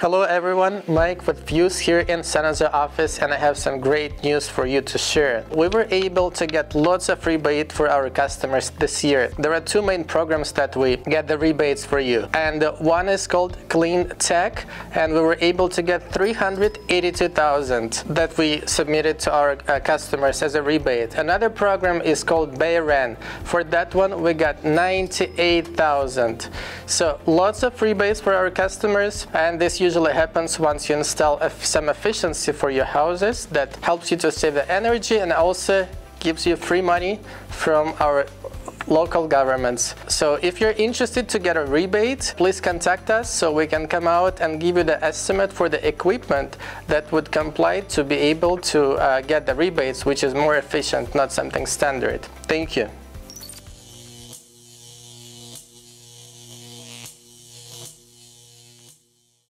Hello everyone, Mike with Fuse here in San Jose office, and I have some great news for you to share. We were able to get lots of rebate for our customers this year. There are two main programs that we get the rebates for you, and one is called Clean Tech, and we were able to get $382,000 that we submitted to our customers as a rebate. Another program is called BayRen. For that one we got $98,000. So lots of rebates for our customers, and this usually happens once you install some efficiency for your houses that helps you to save the energy and also gives you free money from our local governments. So if you're interested to get a rebate, please contact us so we can come out and give you the estimate for the equipment that would comply to be able to get the rebates, which is more efficient, not something standard. Thank you.